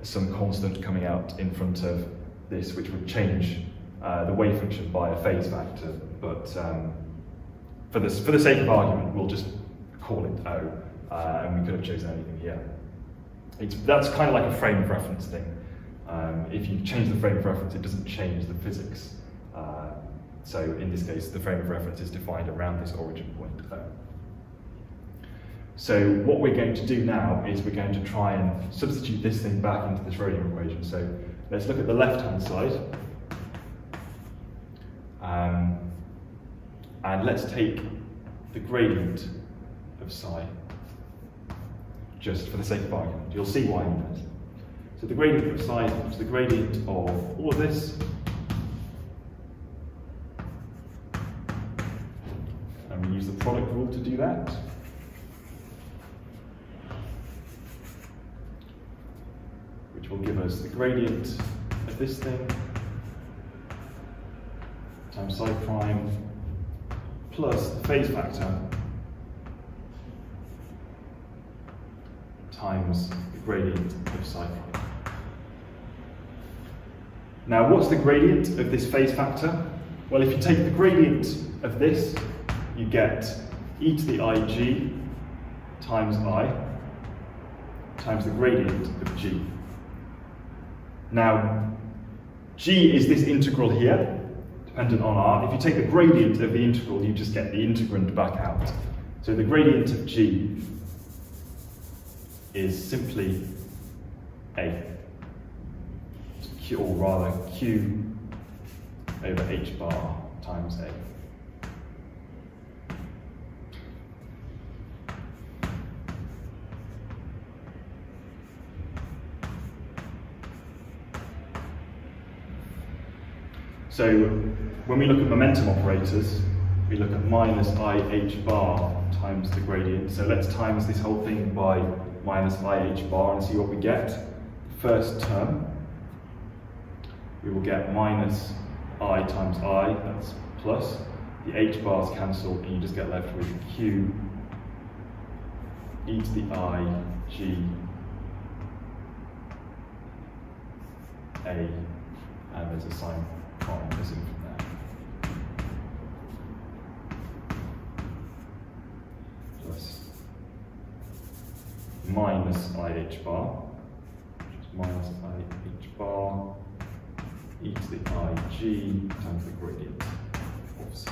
some constant coming out in front of this, which would change the wave function by a phase factor, but for the sake of argument, we'll just call it O. And we could have chosen anything here. That's kind of like a frame of reference thing. If you change the frame of reference, it doesn't change the physics. So in this case, the frame of reference is defined around this origin point. So what we're going to do now is we're going to try and substitute this thing back into the Schrödinger equation. So let's look at the left-hand side. And let's take the gradient of psi, just for the sake of argument. You'll see why in that. So the gradient of psi is the gradient of all of this. And we use the product rule to do that. Which will give us the gradient of this thing times psi prime plus the phase factor times the gradient of psi prime. Now, what's the gradient of this phase factor? Well, if you take the gradient of this, you get e to the ig times I times the gradient of g. Now, g is this integral here, dependent on r. If you take the gradient of the integral, you just get the integrand back out. So the gradient of g is simply A, or rather Q over H bar times A. So when we look at momentum operators, we look at minus IH bar times the gradient. So let's times this whole thing by minus IH bar and see what we get. First term, we will get minus I times I, that's plus. The H bars cancel and you just get left with Q e to the I G A, and there's a sign prime missing from there. Plus minus IH bar, which is minus IH bar e to the IG times the gradient of psi.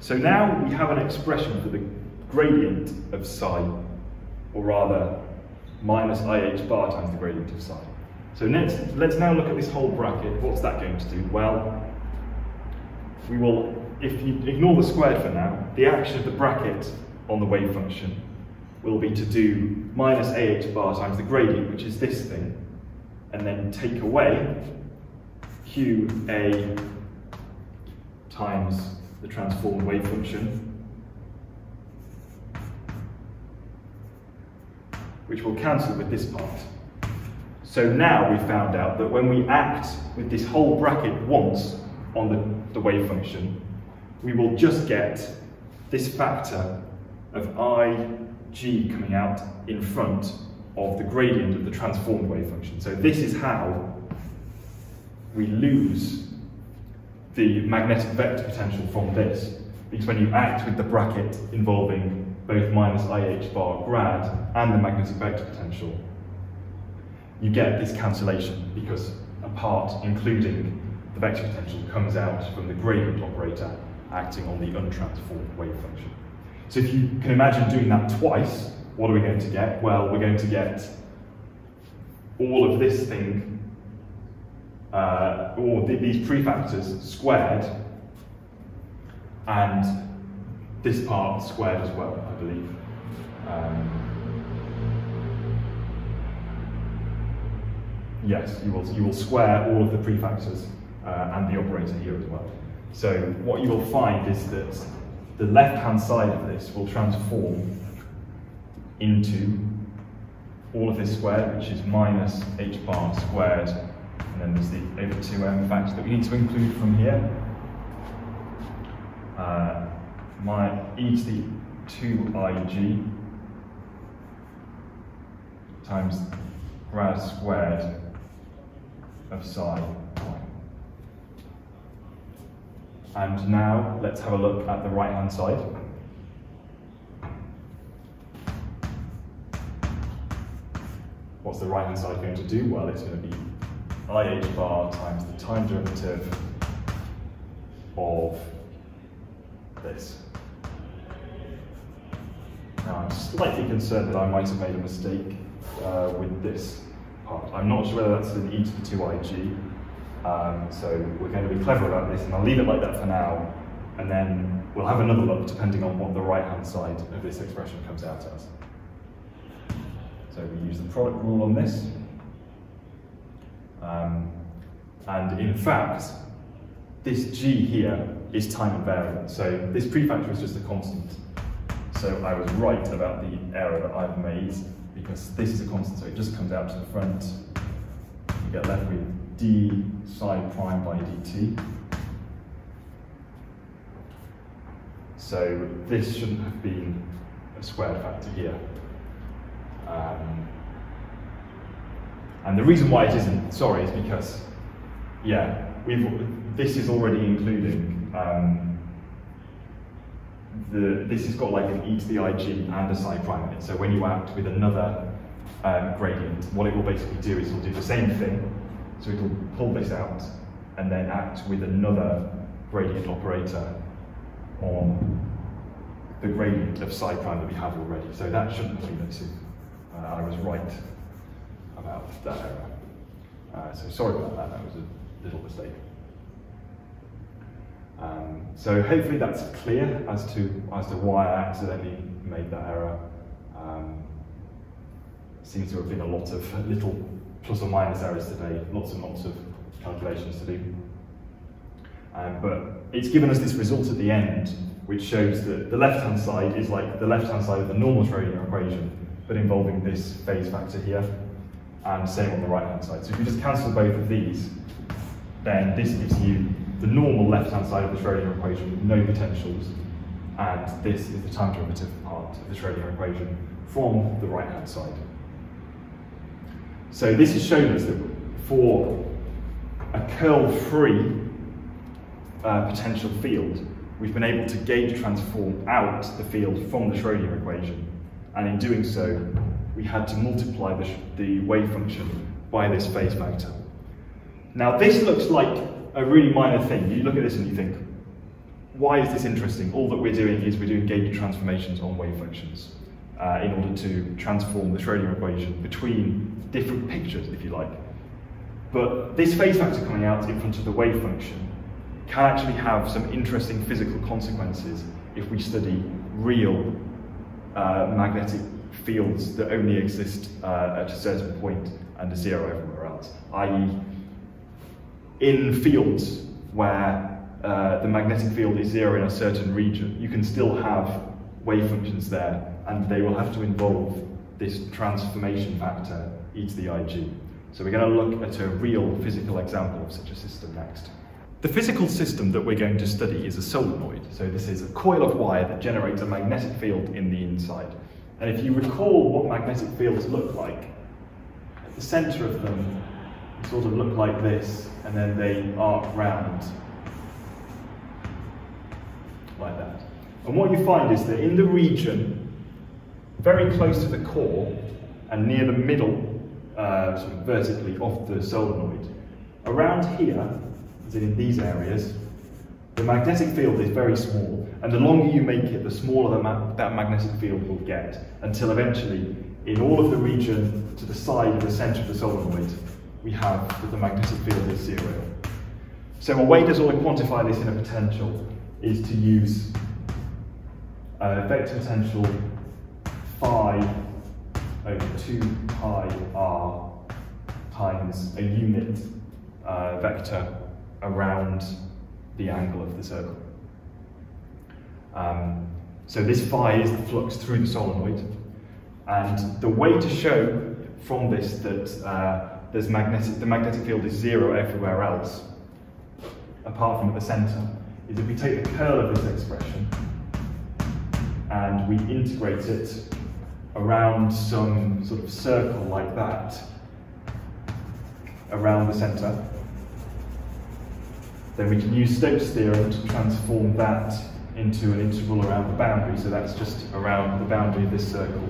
So now we have an expression for the gradient of psi, or rather minus IH bar times the gradient of psi. So let's now look at this whole bracket. What's that going to do? Well, we will, if you ignore the squared for now, the action of the bracket on the wave function will be to do minus AH bar times the gradient, which is this thing, and then take away QA times the transformed wave function, which will cancel with this part. So now we've found out that when we act with this whole bracket once on the wave function, we will just get this factor of IG coming out in front of the gradient of the transformed wave function. So this is how we lose the magnetic vector potential from this, because when you act with the bracket involving both minus IH bar grad and the magnetic vector potential, you get this cancellation because a part, including the vector potential, comes out from the gradient operator acting on the untransformed wave function. So if you can imagine doing that twice, what are we going to get? Well, we're going to get all of this thing, these prefactors squared, and this part squared as well, I believe. Yes, you will square all of the prefactors and the operator here as well. So what you will find is that the left-hand side of this will transform into all of this squared, which is minus h bar squared, and then there's the over 2m factor that we need to include from here. E to the 2ig times grad squared of psi y. And now let's have a look at the right hand side. What's the right hand side going to do? Well, it's going to be IH bar times the time derivative of this. Now, I'm slightly concerned that I might have made a mistake with this part. I'm not sure whether that's an e to the 2ig, so we're going to be clever about this, and I'll leave it like that for now, and then we'll have another look depending on what the right-hand side of this expression comes out as. So we use the product rule on this, and in fact, this g here is time invariant, so this prefactor is just a constant. So I was right about the error that I've made, because this is a constant, so it just comes out to the front. You get left with d psi prime by dt. So this shouldn't have been a squared factor here. And the reason why it isn't, sorry, is because, yeah, this is already including this has got like an e to the ig and a psi prime in it. So when you act with another gradient, what it will basically do is it will do the same thing. So it will pull this out and then act with another gradient operator on the gradient of psi prime that we have already. So that shouldn't be noted. I was right about that error. So sorry about that. That was a little mistake. So hopefully that's clear as to why I accidentally made that error. Seems to have been a lot of little plus or minus errors today, lots and lots of calculations to do. But it's given us this result at the end, which shows that the left-hand side is like the left-hand side of the normal Schrödinger equation, but involving this phase factor here, and same on the right-hand side. So if you just cancel both of these, then this gives you the normal left-hand side of the Schrödinger equation with no potentials, and this is the time derivative part of the Schrödinger equation from the right-hand side. So this has shown us that for a curl-free potential field, we've been able to gauge transform out the field from the Schrödinger equation, and in doing so, we had to multiply the wave function by this phase factor. Now this looks like a really minor thing. You look at this and you think, why is this interesting? All that we're doing is we're doing gauge transformations on wave functions in order to transform the Schrödinger equation between different pictures, if you like. But this phase factor coming out in front of the wave function can actually have some interesting physical consequences if we study real magnetic fields that only exist at a certain point and are zero everywhere else, i.e. in fields where the magnetic field is zero in a certain region, you can still have wave functions there, and they will have to involve this transformation factor e to the ig. So we're going to look at a real physical example of such a system next. The physical system that we're going to study is a solenoid. So this is a coil of wire that generates a magnetic field in the inside. And if you recall what magnetic fields look like, at the center of them they sort of look like this, and then they arc round like that. And what you find is that in the region very close to the core and near the middle, sort of vertically, of the solenoid, around here, as in these areas, the magnetic field is very small, and the longer you make it, the smaller that magnetic field will get, until eventually, in all of the region to the side of the centre of the solenoid, we have that the magnetic field is zero. So a way to sort of quantify this in a potential is to use vector potential phi over 2 pi r times a unit vector around the angle of the circle. So this phi is the flux through the solenoid, and the way to show from this that the magnetic field is zero everywhere else, apart from at the centre, is if we take the curl of this expression and we integrate it around some sort of circle like that, around the centre. Then we can use Stokes' theorem to transform that into an integral around the boundary, so that's just around the boundary of this circle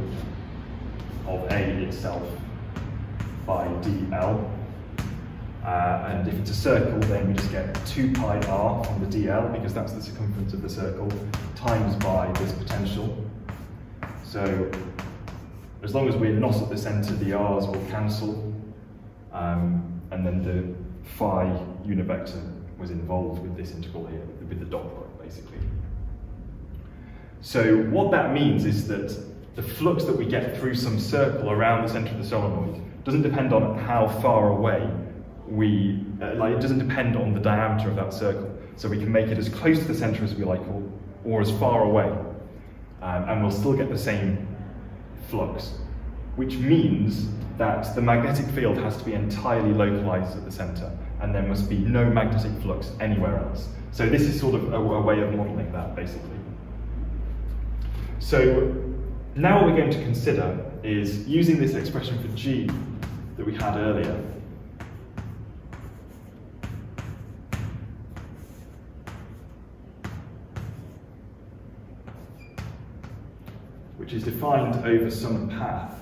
of A itself by dl. And if it's a circle, then we just get 2 pi r from the dl, because that's the circumference of the circle, times by this potential. So as long as we're not at the centre, the r's will cancel, and then the phi unit vector was involved with this integral here, with the dot product, basically. So what that means is that the flux that we get through some circle around the centre of the solenoid doesn't depend on how far away we, it doesn't depend on the diameter of that circle. So we can make it as close to the centre as we like, or as far away, and we'll still get the same flux, which means that the magnetic field has to be entirely localised at the centre, and there must be no magnetic flux anywhere else. So this is sort of a way of modelling that, basically. So now what we're going to consider is using this expression for G that we had earlier. Which is defined over some path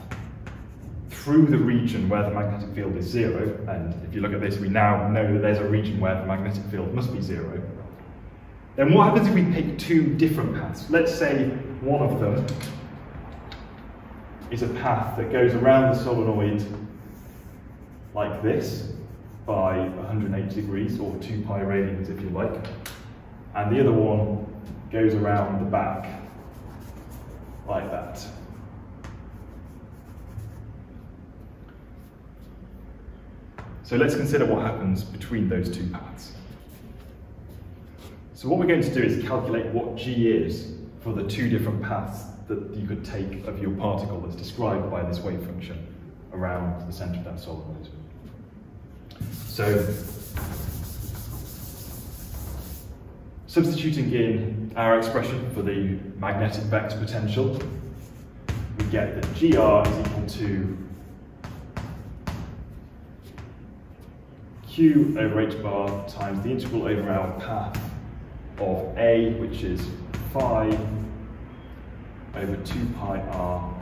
through the region where the magnetic field is zero, and if you look at this, we now know that there's a region where the magnetic field must be zero. Then what happens if we pick two different paths? Let's say one of them is a path that goes around the solenoid like this, by 180 degrees, or 2 pi radians if you like, and the other one goes around the back like that. So let's consider what happens between those two paths. So what we're going to do is calculate what G is for the two different paths that you could take of your particle that's described by this wave function around the centre of that solenoid. So substituting in our expression for the magnetic vector potential, we get that Gr is equal to Q over h bar times the integral over our path of A, which is phi over 2 pi r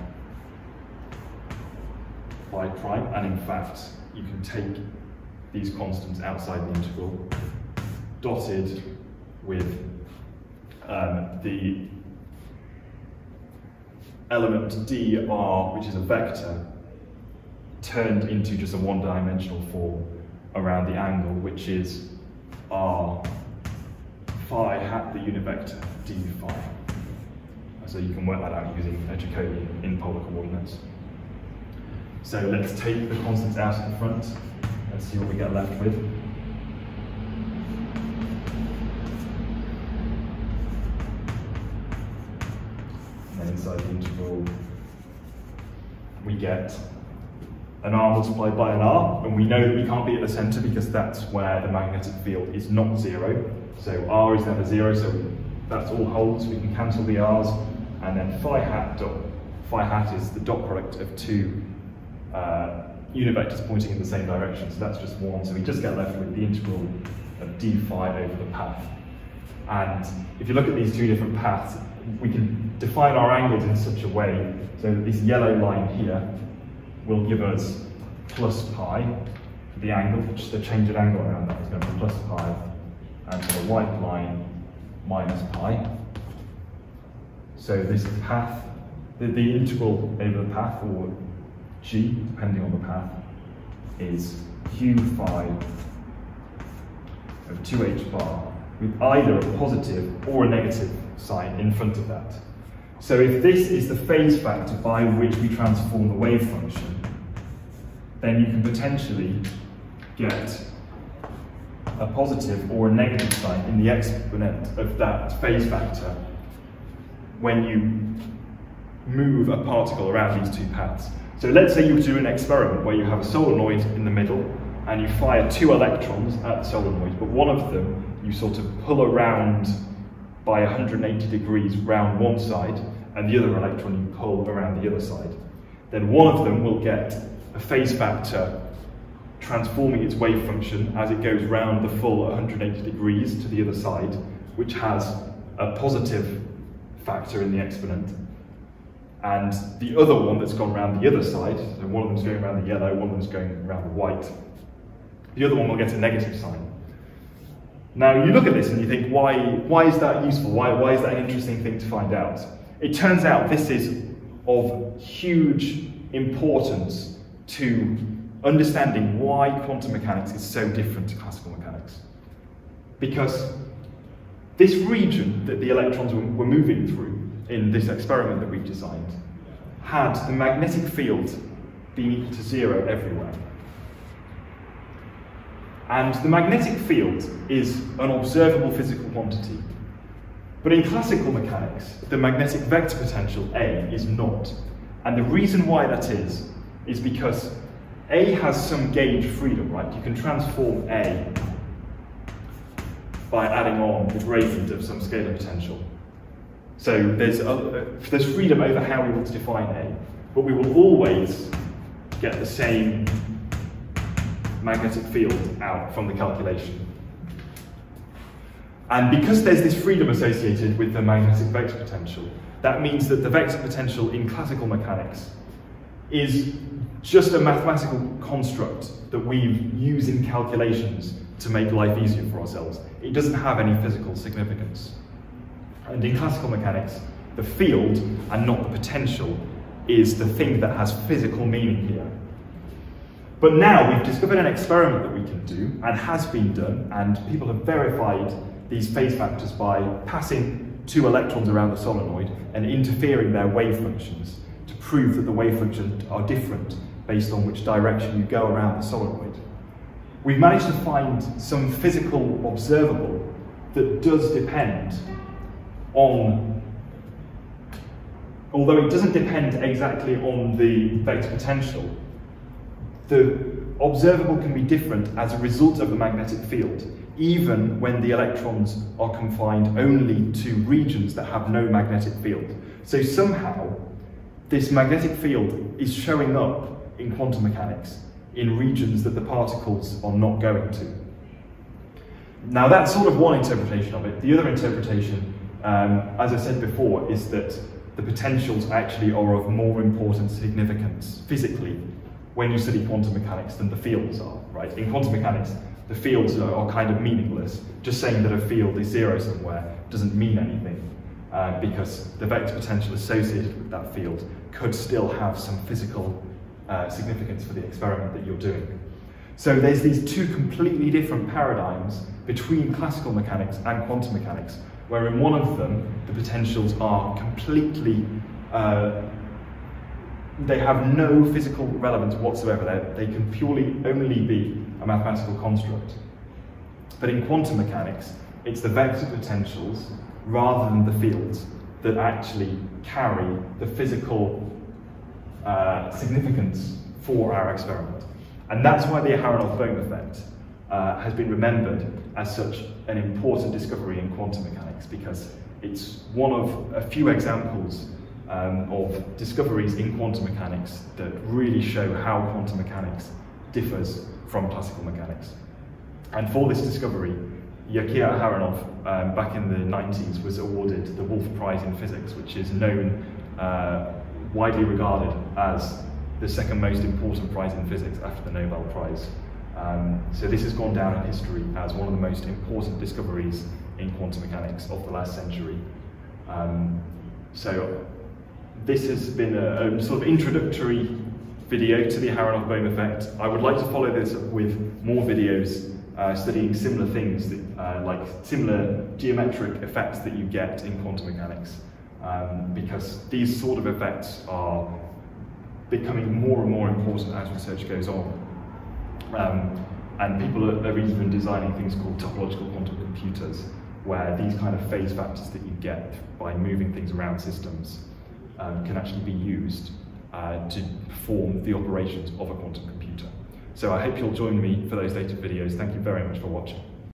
phi prime, and in fact you can take these constants outside the integral, dotted with the element dr, which is a vector, turned into just a one-dimensional form around the angle, which is r phi hat the unit vector d phi. So you can work that out using a Jacobian in polar coordinates. So let's take the constants out in front and see what we get left with. And then inside the integral, we get an r multiplied by an r, and we know that we can't be at the centre because that's where the magnetic field is not zero. So r is never zero, so that's all holds. We can cancel the r's, and then phi hat dot phi hat is the dot product of two unit vectors pointing in the same direction. So that's just one. So we just get left with the integral of d phi over the path. And if you look at these two different paths, we can define our angles in such a way so that this yellow line here will give us plus pi for the angle, just a change of angle around that is going to be plus pi, and for the white line, minus pi. So this path, the integral over the path, or g, depending on the path, is q phi of 2h bar, with either a positive or a negative sign in front of that. So if this is the phase factor by which we transform the wave function, then you can potentially get a positive or a negative sign in the exponent of that phase factor when you move a particle around these two paths. So let's say you do an experiment where you have a solenoid in the middle and you fire two electrons at the solenoid, but one of them you sort of pull around by 180 degrees round one side, and the other electron you pull around the other side. Then one of them will get a phase factor transforming its wave function as it goes round the full 180 degrees to the other side, which has a positive factor in the exponent. And the other one that's gone round the other side, so one of them's going around the yellow, one of them's going around the white, the other one will get a negative sign. Now you look at this and you think, why is that useful? Why is that an interesting thing to find out? It turns out this is of huge importance to understanding why quantum mechanics is so different to classical mechanics. Because this region that the electrons were moving through in this experiment that we've designed had the magnetic field being equal to zero everywhere. And the magnetic field is an observable physical quantity. But in classical mechanics, the magnetic vector potential A is not. And the reason why that is because A has some gauge freedom, right? You can transform A by adding on the gradient of some scalar potential. So there's freedom over how we want to define A, but we will always get the same magnetic field out from the calculation. And because there's this freedom associated with the magnetic vector potential, that means that the vector potential in classical mechanics is just a mathematical construct that we use in calculations to make life easier for ourselves. It doesn't have any physical significance. And in classical mechanics, the field, and not the potential, is the thing that has physical meaning here. But now we've discovered an experiment that we can do, and has been done, and people have verified these phase factors by passing two electrons around the solenoid and interfering their wave functions to prove that the wave functions are different based on which direction you go around the solenoid. We've managed to find some physical observable that does depend on, although it doesn't depend exactly on the vector potential, the observable can be different as a result of the magnetic field, even when the electrons are confined only to regions that have no magnetic field. So somehow, this magnetic field is showing up in quantum mechanics in regions that the particles are not going to. Now that's sort of one interpretation of it. The other interpretation, as I said before, is that the potentials actually are of more important significance physically when you study quantum mechanics than the fields are, right? In quantum mechanics, the fields are kind of meaningless. Just saying that a field is zero somewhere doesn't mean anything because the vector potential associated with that field could still have some physical significance for the experiment that you're doing. So there's these two completely different paradigms between classical mechanics and quantum mechanics, where in one of them the potentials are completely, they have no physical relevance whatsoever. They can purely only be a mathematical construct. But in quantum mechanics, it's the vector potentials rather than the fields that actually carry the physical significance for our experiment. And that's why the Aharonov-Bohm effect has been remembered as such an important discovery in quantum mechanics, because it's one of a few examples of discoveries in quantum mechanics that really show how quantum mechanics differs from classical mechanics. And for this discovery, Yakir Aharonov, back in the 90s, was awarded the Wolf Prize in Physics, which is known, widely regarded as the second most important prize in physics after the Nobel Prize. So this has gone down in history as one of the most important discoveries in quantum mechanics of the last century. So this has been a sort of introductory video to the Aharonov-Bohm effect. I would like to follow this up with more videos studying similar things, that, like similar geometric effects that you get in quantum mechanics, because these sort of effects are becoming more and more important as research goes on. And people are even designing things called topological quantum computers, where these kind of phase factors that you get by moving things around systems can actually be used to perform the operations of a quantum computer. So I hope you'll join me for those later videos. Thank you very much for watching.